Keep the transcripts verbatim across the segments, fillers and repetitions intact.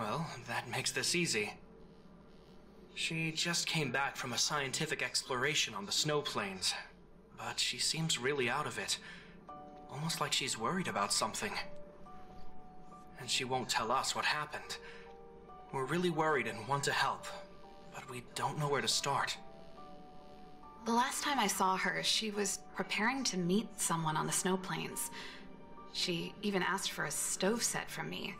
Well, that makes this easy. She just came back from a scientific exploration on the snow plains, but she seems really out of it. Almost like she's worried about something. And she won't tell us what happened. We're really worried and want to help, but we don't know where to start. The last time I saw her, she was preparing to meet someone on the snow plains. She even asked for a stove set from me.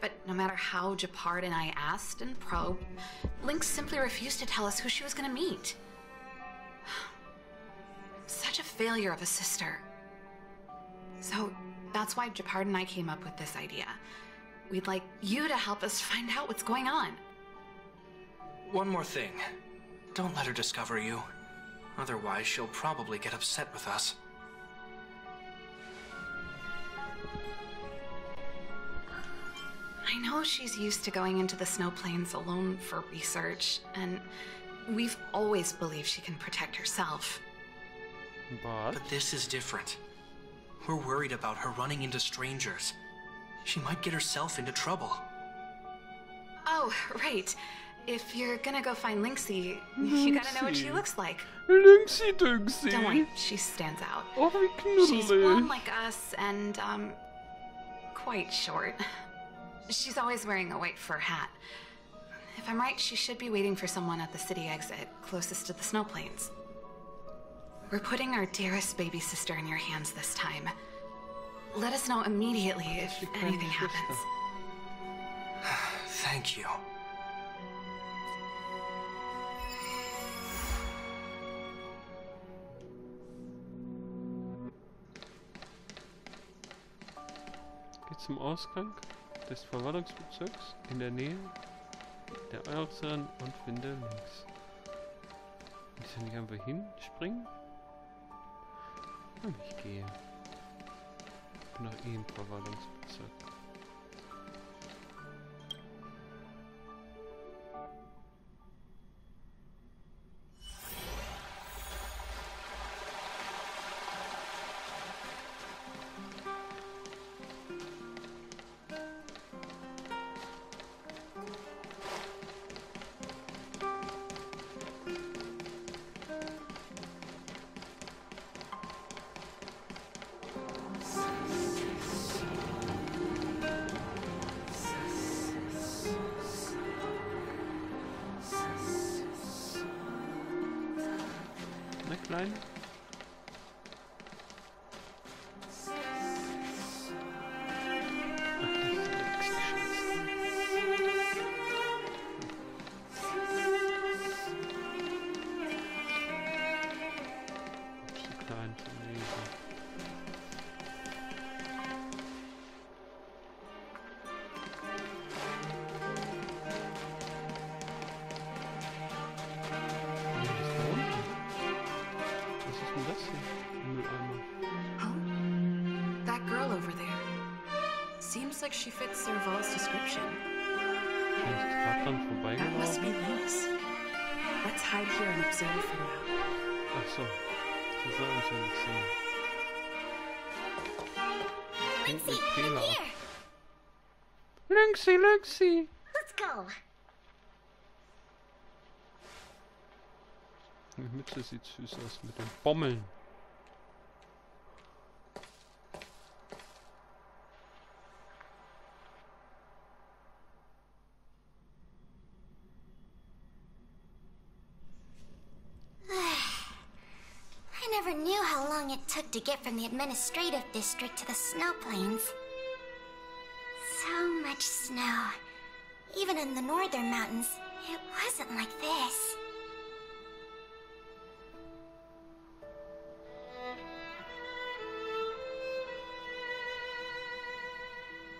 But no matter how Jappard and I asked and probed, Link simply refused to tell us who she was going to meet. Such a failure of a sister. So that's why Jappard and I came up with this idea. We'd like you to help us find out what's going on. One more thing. Don't let her discover you. Otherwise, she'll probably get upset with us. I know she's used to going into the snow plains alone for research, and we've always believed she can protect herself. But, but this is different. We're worried about her running into strangers. She might get herself into trouble. Oh, right. If you're gonna go find Lynxie, Lynxie, you gotta know what she looks like. Lynxy Dingsy. Don't worry, she stands out. Oh, she's blonde like us and, um, quite short. She's always wearing a white fur hat. If I'm right, she should be waiting for someone at the city exit, closest to the snow plains. We're putting our dearest baby sister in your hands this time. Let us know immediately if anything happens. Thank you. Geht's zum Ausgang des Verwaltungsbezirks in der Nähe der Äußeren und finde links. Jetzt kann ich einfach hinspringen. Und ich gehe. Ich bin noch eh im Verwaltungsbezirk. Nein. She fits Serval's description. That must be Lynx. Let's hide here and observe for now. Ach so. Das soll uns ja nicht sehen. Lynxie, come here! Lynxie, Lynxie! Let's go! Die Mütze sieht süß aus mit den Bommeln. To get from the administrative district to the snow plains. So much snow. Even in the northern mountains, it wasn't like this.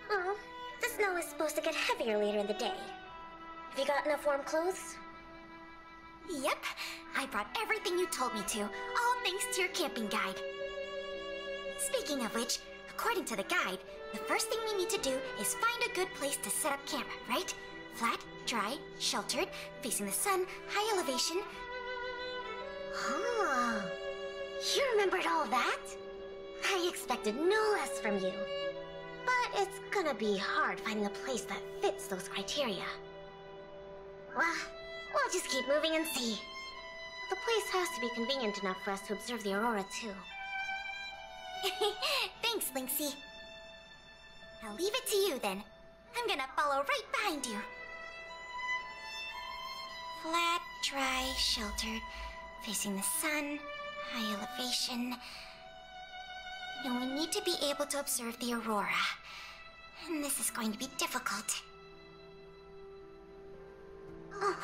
Well, the snow is supposed to get heavier later in the day. Have you got enough warm clothes? Yep. I brought everything you told me to, all thanks to your camping guide. Speaking of which, according to the guide, the first thing we need to do is find a good place to set up camp, right? Flat, dry, sheltered, facing the sun, high elevation. Oh, you remembered all that? I expected no less from you. But It's gonna be hard finding a place that fits those criteria. Well, we'll just keep moving and see. The place has to be convenient enough for us to observe the aurora, too. Thanks, Lynxie. I'll leave it to you, then. I'm gonna follow right behind you. Flat, dry, sheltered, facing the sun, high elevation. And we need to be able to observe the aurora. And this is going to be difficult. Oh.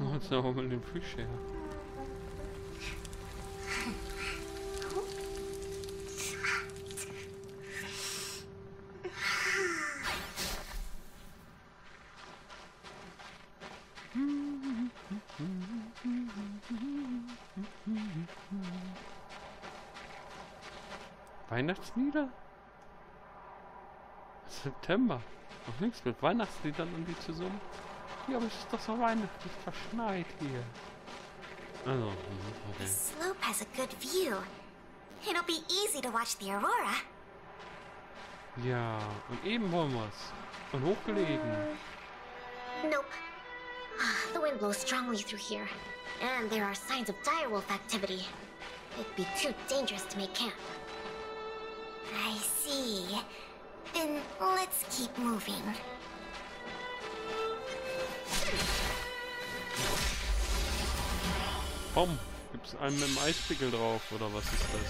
Oh, it's not open in the share. Weihnachtslieder? September. Noch nichts mit Weihnachtsliedern um die zu summen. Ja, aber es ist doch so weihnachtlich verschneit hier. Also, okay. The slope has a good view. It'll be easy to watch the aurora. Ja, und eben wollen wir's. Und hochgelegen. Uh, nope. The wind blows strongly through here. And there are signs of direwolf activity. It'd be too dangerous to make camp. I see. Then let's keep moving. Bom, gibt's einen mit dem Eispickel drauf oder was ist das?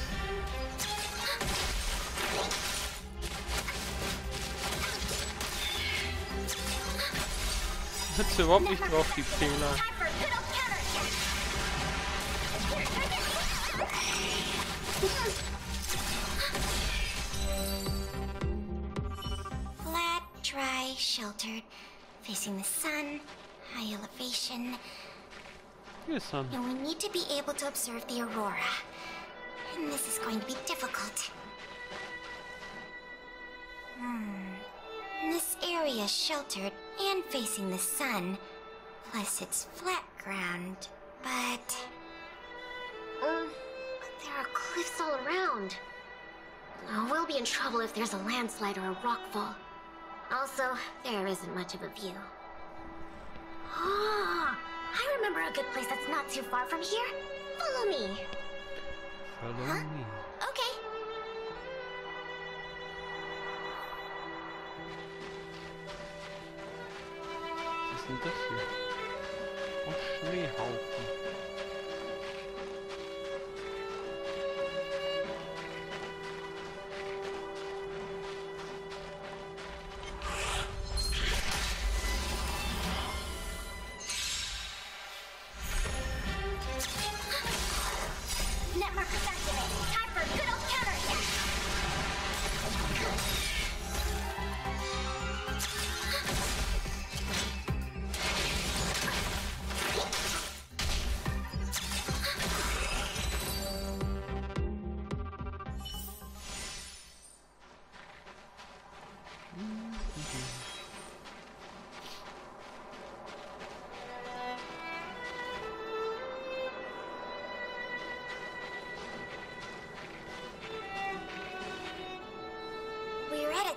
Hat's überhaupt nicht drauf, die Pela. Flat, dry, sheltered, facing the sun, high elevation. Yes, um. And we need to be able to observe the aurora. And this is going to be difficult. Hmm. This area is sheltered and facing the sun. Plus it's flat ground. But... Um, but there are cliffs all around. Oh, we'll be in trouble if there's a landslide or a rockfall. Also, there isn't much of a view. Ah! I remember a good place that's not too far from here. Follow me. Follow huh? me. Okay. Was ist denn das hier? Oh, Schneehaufen.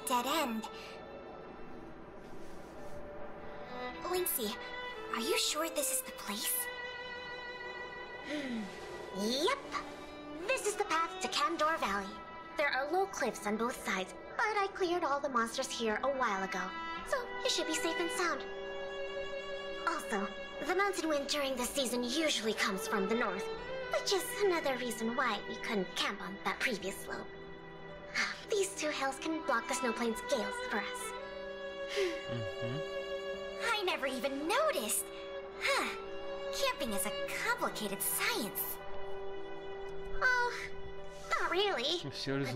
Dead end. Lynxie, are you sure this is the place? Yep. This is the path to Candor Valley. There are low cliffs on both sides, but I cleared all the monsters here a while ago, so you should be safe and sound. Also, the mountain wind during this season usually comes from the north, which is another reason why we couldn't camp on that previous slope. These two hills can block the snowplane's gales for us. Mm-hmm. I never even noticed. Huh. Camping is a complicated science. Oh, not really.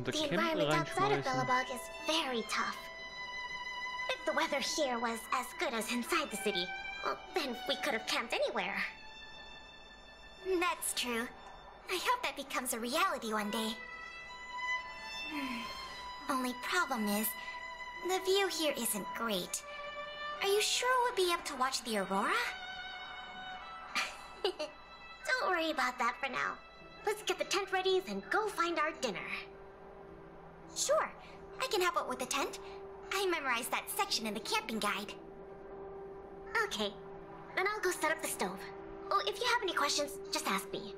But the environment outside of Belobog is very tough. If the weather here was as good as inside the city, well, then we could have camped anywhere. That's true. I hope that becomes a reality one day. Hmm. Only problem is, the view here isn't great. Are you sure we'll be able to watch the aurora? Don't worry about that for now. Let's get the tent ready, then go find our dinner. Sure, I can help out with the tent. I memorized that section in the camping guide. Okay, then I'll go set up the stove. Oh, if you have any questions, just ask me.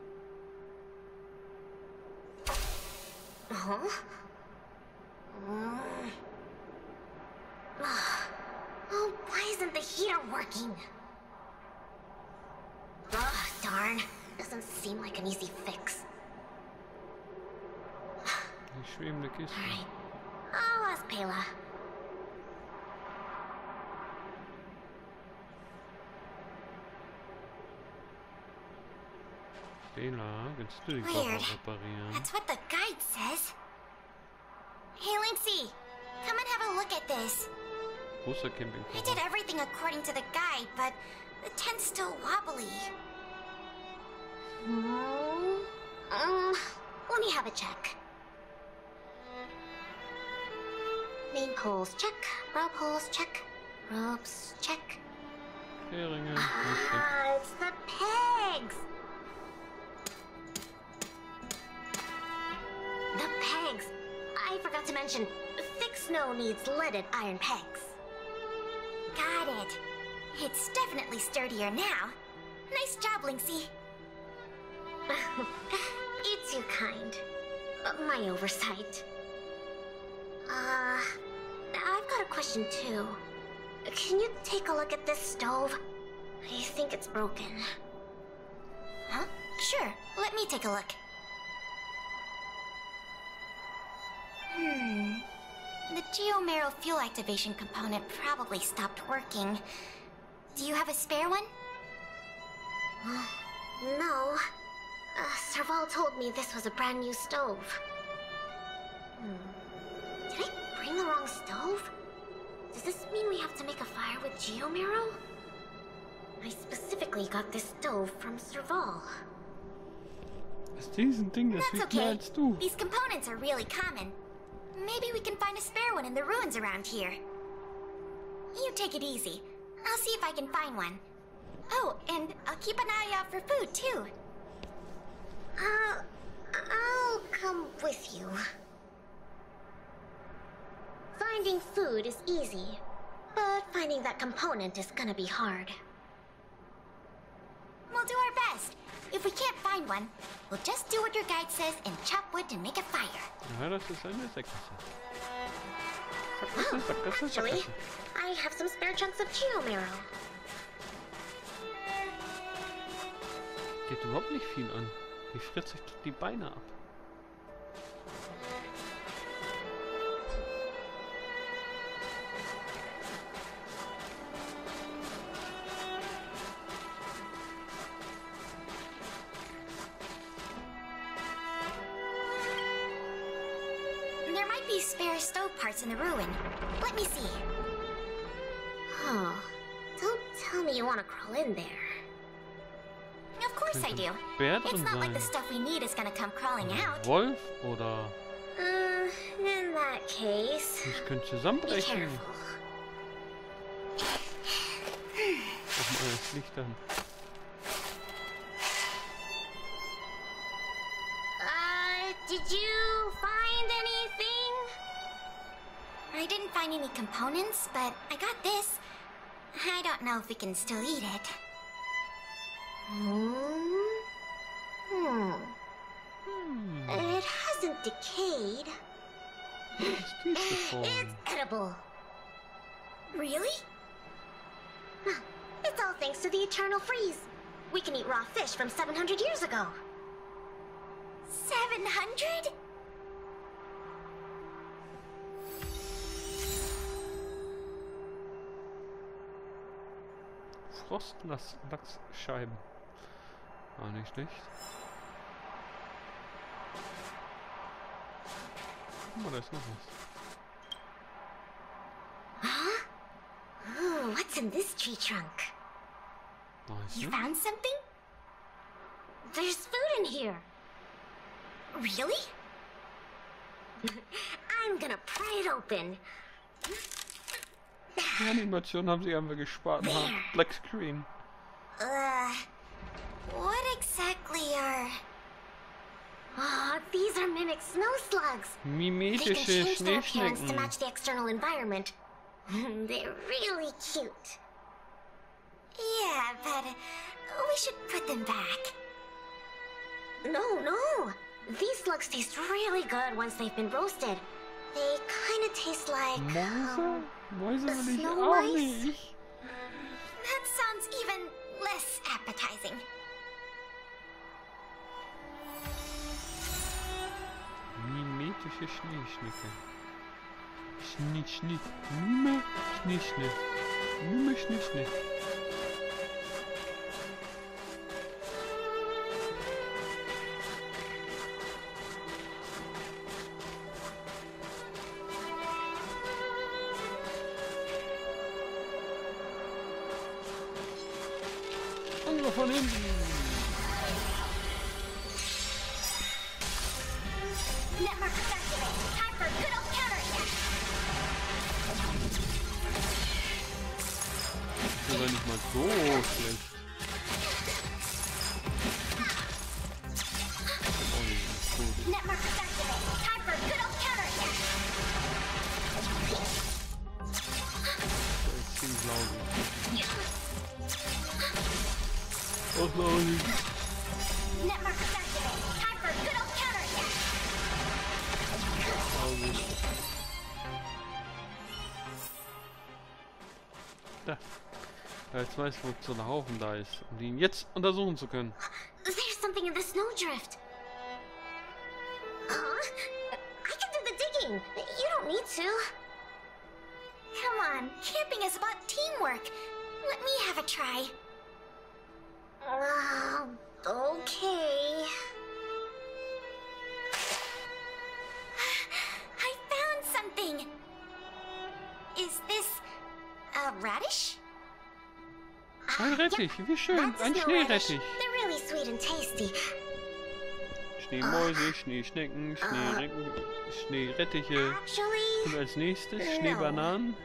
Huh? Oh, why isn't the heater working? Oh, darn. Doesn't seem like an easy fix. Alright, I'll ask Pela. Pela, kannst du die Koffer reparieren? That's what the guide says. Hey, Lynxie, come and have a look at this. I did everything according to the guide, but the tent's still wobbly. Hmm. Um, let me have a check. Main poles, check. Row poles, check. Ropes, check. Ah, it's the pegs! The pegs! I forgot to mention, thick snow needs leaded iron pegs. Got it. It's definitely sturdier now. Nice job, Lynxie. It's your kind. But my oversight. Uh, I've got a question too. Can you take a look at this stove? I think it's broken. Huh? Sure, let me take a look. Hmm. The Geomarrow fuel activation component probably stopped working. Do you have a spare one? Uh, no. Uh, Serval told me this was a brand new stove. Hmm. Did I bring the wrong stove? Does this mean we have to make a fire with Geomarrow? I specifically got this stove from Serval. That's okay. These components are really common. Maybe we can find a spare one in the ruins around here. You take it easy. I'll see if I can find one. Oh, and I'll keep an eye out for food, too. Uh, I'll come with you. Finding food is easy, but finding that component is gonna be hard. We'll do our best. If we can't find one, we'll just do what your guide says and chop wood to make a fire. Oh, actually, I have some spare chunks of Geomarrow. Geht überhaupt nicht viel an. Die friert sich die Beine ab. Spare stove parts in the ruin. Let me see. Oh, don't tell me you want to crawl in there. Of course I do. It's not like the stuff we need is going to come crawling out. Wolf oder? Uh, in that case. Ich könnte zusammenbrechen. Das Licht an. Uh, did you find anything? I didn't find any components, but I got this. I don't know if we can still eat it. Hmm. Hmm. hmm. It hasn't decayed. It's edible. Really? It's all thanks to the eternal freeze. We can eat raw fish from seven hundred years ago. seven hundred? Frostwachsscheiben. Auch nicht schlecht. Guck mal, da ist noch was. Huh? Oh, what's in this tree trunk? Nice. You found something? There's food in here. Really? I'm gonna pry it open. Die Animation haben sie einfach gespart. Black Screen. Uh, what exactly are... Oh, these Those are mimic snow slugs. Mimetische Schneeflicken. They can change their appearance to match the external environment. They're really cute. Yeah, but we should put them back. No, no. These slugs taste really good once they've been roasted. They kind of taste like um, snow mice. That sounds even less appetizing. Mimetische Schneeschnecke. Schnitt, schnitt, Mime, Schneeschnecke. Mime, Schneeschnecke. Angriff von hinten. So schlecht. Ich weiß, wozu der Haufen da ist, um ihn jetzt untersuchen zu können. There's something in the snowdrift. Huh? I can do the digging. You don't need to. Come on, camping is about teamwork. Let me have a try. Uh, okay. I found something. Is this a radish? Ein Rettich, wie schön, ein Schneerettich. Schneemäuse, Schneeschnecken, Schneerecken, Schneerettiche. Und als nächstes Schneebananen.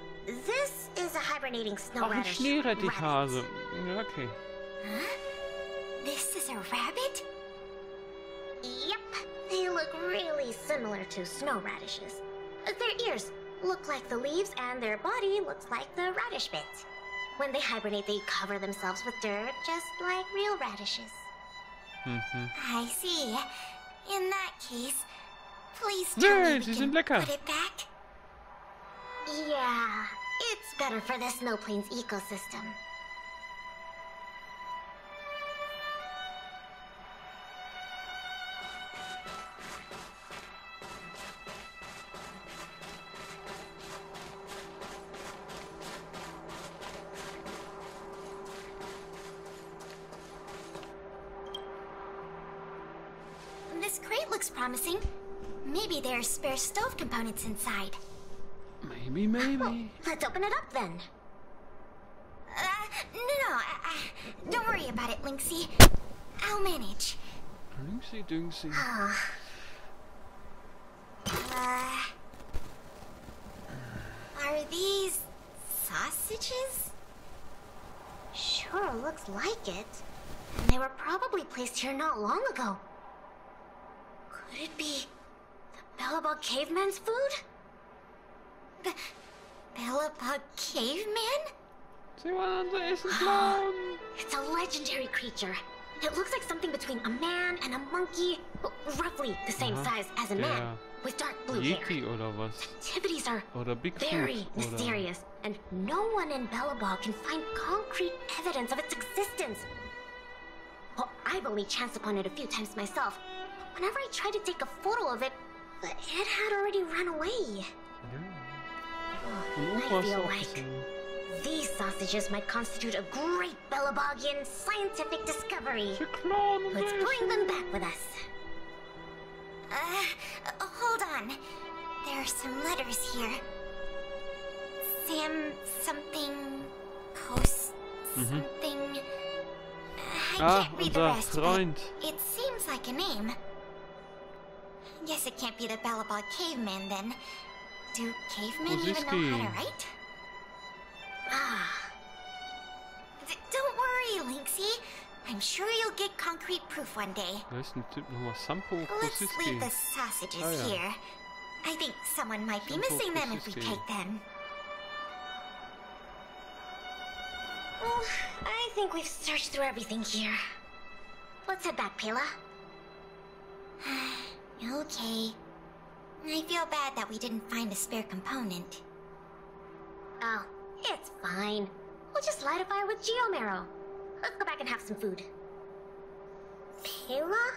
Auch ein Schneerettichhase. Ja, okay. This is a rabbit? Yep, they look really similar to snow radishes. Their ears look like the leaves and their body looks like the radish bits. When they hibernate, they cover themselves with dirt, just like real radishes. Mm-hmm. I see. In that case, please tell yeah, me we can put it back. Yeah, it's better for the snow plains ecosystem. Promising. Maybe there are spare stove components inside. Maybe, maybe. Well, let's open it up then. Uh, no, no. Uh, don't worry about it, Lynxie. I'll manage. Lynxy Dingsy. Oh. Uh, are these sausages? Sure looks like it. And they were probably placed here not long ago. Could it be the Belobog caveman's food? B Belobog caveman? It's a legendary creature. It looks like something between a man and a monkey, roughly the same uh-huh. size as a yeah. man, with dark blue Yeti hair. Oder was? Activities are oder Big very Food, mysterious, oder? And no one in Belobog can find concrete evidence of its existence. Well, I've only chanced upon it a few times myself. Whenever I tried to take a photo of it, it had already run away. Yeah. Oh, I feel like these sausages might constitute a great Belobogian scientific discovery. Let's bring them back with us. Uh, hold on. There are some letters here. Sam something... Post something... Mm-hmm. I ah, can't read the rest, Freund. But it seems like a name. Guess it can't be the Belobog caveman then. Do cavemen oh, even know how to write? Ah. D don't worry, Lynxie. I'm sure you'll get concrete proof one day. Let's leave the sausages ah, here. Yeah. I think someone might be missing them if we take them. Well, I think we've searched through everything here. Let's head back, Pela. Okay. I feel bad that we didn't find a spare component. Oh, it's fine. We'll just light a fire with Geomarrow. Let's go back and have some food. Pela?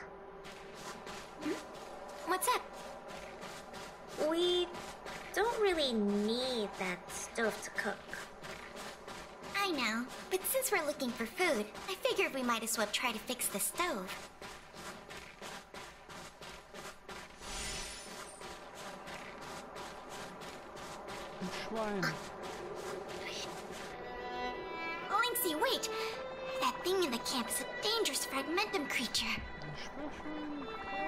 What's up? We don't really need that stove to cook. I know, but since we're looking for food, I figured we might as well try to fix the stove. Schwein. Uh, Lynxie, wait! That thing in the camp is a dangerous Fragmentum creature.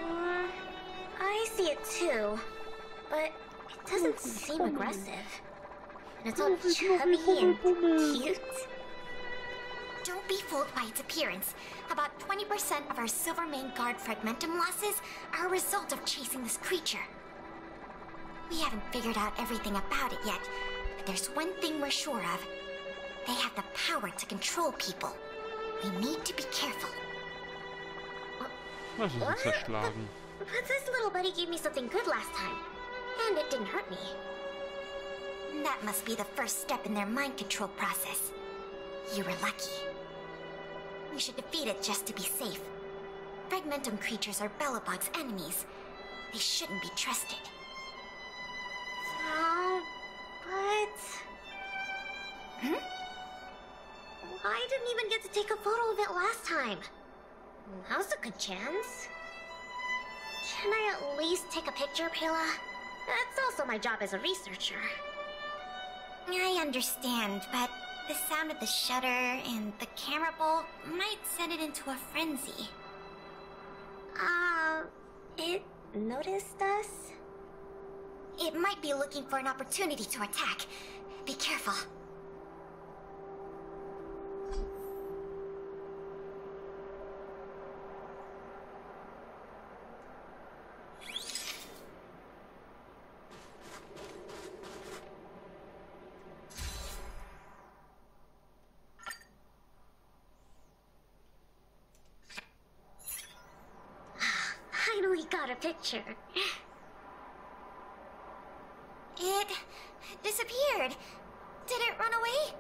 Uh, I see it too, but it doesn't seem aggressive. And it's all chubby and cute. Don't be fooled by its appearance. About twenty percent of our Silvermane Guard Fragmentum losses are a result of chasing this creature. We haven't figured out everything about it yet, but there's one thing we're sure of. They have the power to control people. We need to be careful. What? But, but this little buddy gave me something good last time, and it didn't hurt me. That must be the first step in their mind control process. You were lucky. We should defeat it just to be safe. Fragmentum creatures are Belobog's enemies. They shouldn't be trusted. Uh, but... Hmm? I didn't even get to take a photo of it last time. That was a good chance. Can I at least take a picture, Pela? That's also my job as a researcher. I understand, but the sound of the shutter and the camera bolt might send it into a frenzy. Uh, it noticed us? It might be looking for an opportunity to attack. Be careful. Got a picture. It disappeared. Did it run away?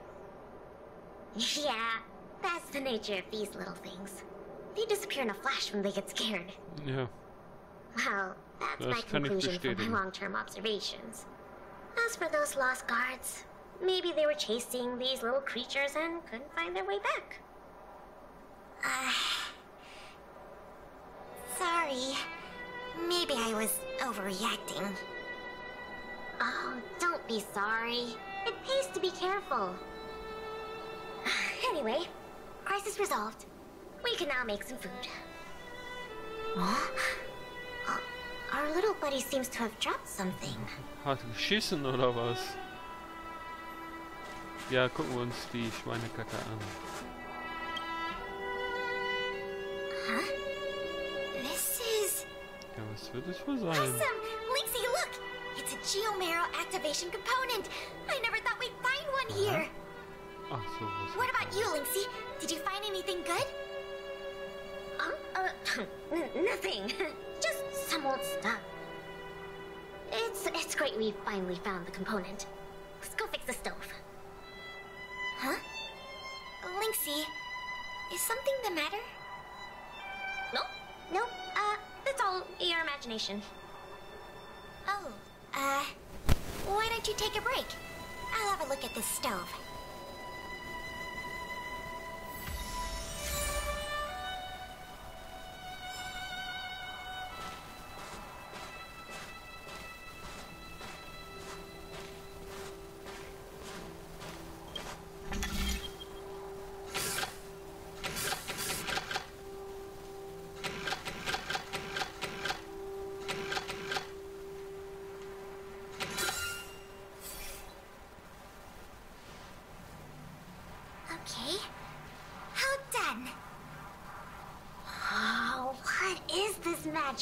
Yeah, that's the nature of these little things. They disappear in a flash when they get scared. Yeah. Well, that's my conclusion from my long-term observations. As for those lost guards, maybe they were chasing these little creatures and couldn't find their way back. Uh, sorry. Maybe I was overreacting. Oh, don't be sorry. It pays to be careful. Anyway, crisis resolved. We can now make some food. Huh? Uh, our little buddy seems to have dropped something. Hat geschissen oder was? Ja, gucken wir uns die Schweinekacke an. Huh? Ja, was wird es wohl sein? Awesome! Lynxie, look! It's a Geomarrow activation component! I never thought we'd find one uh-huh. here! Ach so, was what about you, Lynxie? Did you find anything good? Uh, uh, nothing. Just some old stuff. It's, it's great we finally found the component. Let's go fix the stove. Huh? Lynxie, is something the matter? No, no, uh... That's all your imagination. Oh, uh, why don't you take a break? I'll have a look at this stove.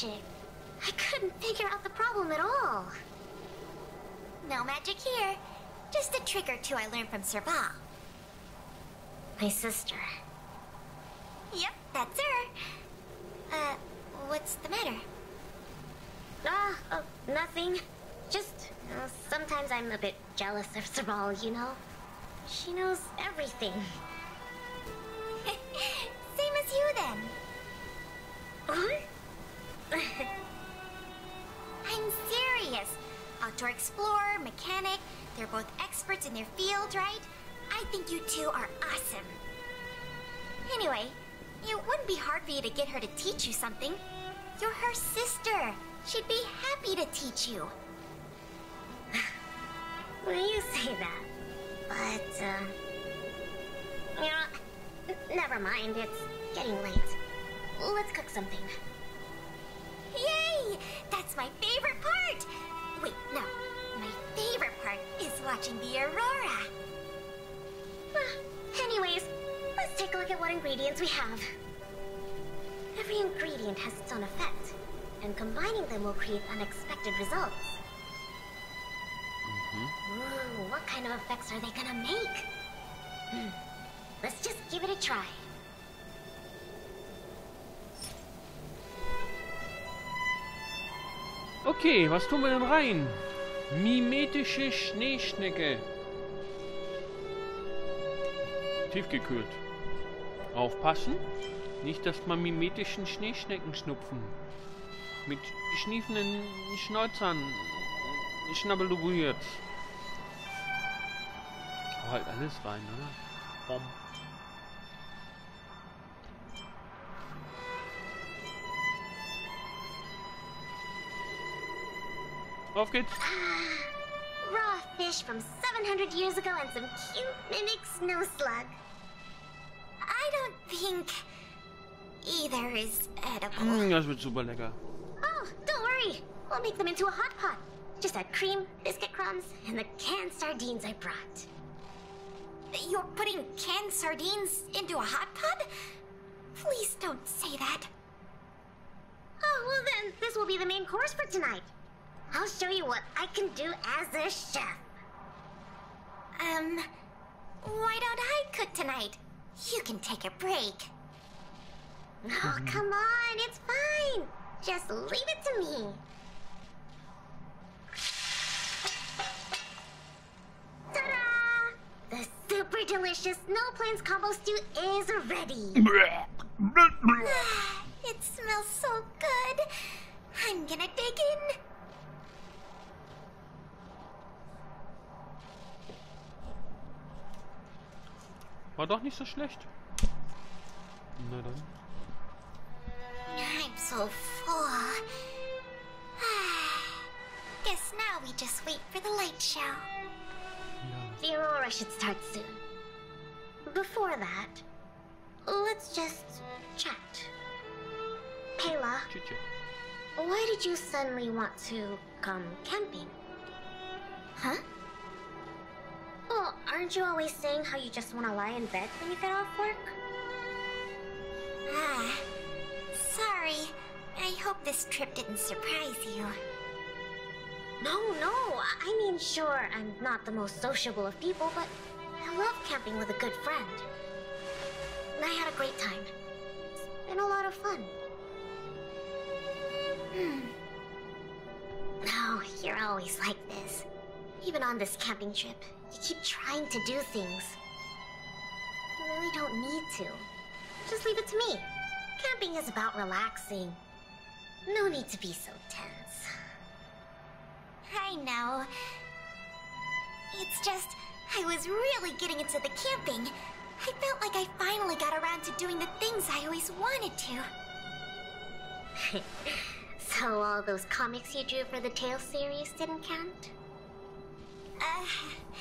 magic. I couldn't figure out the problem at all. No magic here. Just a trick or two I learned from Serval. My sister. Yep, that's her. Uh, what's the matter? Ah, oh, oh, nothing. Just, uh, sometimes I'm a bit jealous of Serval, you know? She knows everything. Same as you, then. What? I'm serious. Outdoor explorer, mechanic, they're both experts in their field, right? I think you two are awesome. Anyway, it wouldn't be hard for you to get her to teach you something. You're her sister. She'd be happy to teach you. Well, you say that, but, um... Uh, you know, never mind, it's getting late. Let's cook something. Yay! That's my favorite part! Wait, no. My favorite part is watching the aurora. Uh, anyways, let's take a look at what ingredients we have. Every ingredient has its own effect, and combining them will create unexpected results. Mm-hmm. Ooh, what kind of effects are they gonna make? Hmm. Let's just give it a try. Okay, was tun wir denn rein? Mimetische Schneeschnecke. Tiefgekühlt. Aufpassen, nicht dass man mimetischen Schneeschnecken schnupfen. Mit schniefenden Schnäuzern schnabbeluiert. Oh, halt alles rein, oder? Bom. Auf geht's. Ah, raw fish from seven hundred years ago and some cute mimic snow slug. I don't think either is edible. Mm, das wird super lecker. Oh, don't worry. We'll make them into a hot pot. Just add cream, biscuit crumbs, and the canned sardines I brought. You're putting canned sardines into a hot pot? Please don't say that. Oh, well then, this will be the main course for tonight. I'll show you what I can do as a chef. Um, why don't I cook tonight? You can take a break. Oh, come on, it's fine. Just leave it to me. Ta-da! The super delicious Snow Plains combo stew is ready. It smells so good. I'm gonna dig in. War doch nicht so schlecht. Na dann. I'm so full. Guess now we just wait for the light show. Yeah. The aurora should start soon. Before that, let's just chat. Pela, why did you suddenly want to come camping? Huh? Well, aren't you always saying how you just want to lie in bed when you get off work? Ah, sorry. I hope this trip didn't surprise you. No, no. I mean, sure, I'm not the most sociable of people, but I love camping with a good friend. And I had a great time. It's been a lot of fun. Hmm. Oh, you're always like this. Even on this camping trip, you keep trying to do things. You really don't need to. Just leave it to me. Camping is about relaxing. No need to be so tense. I know. It's just, I was really getting into the camping. I felt like I finally got around to doing the things I always wanted to. So all those comics you drew for the Tales series didn't count? Uh...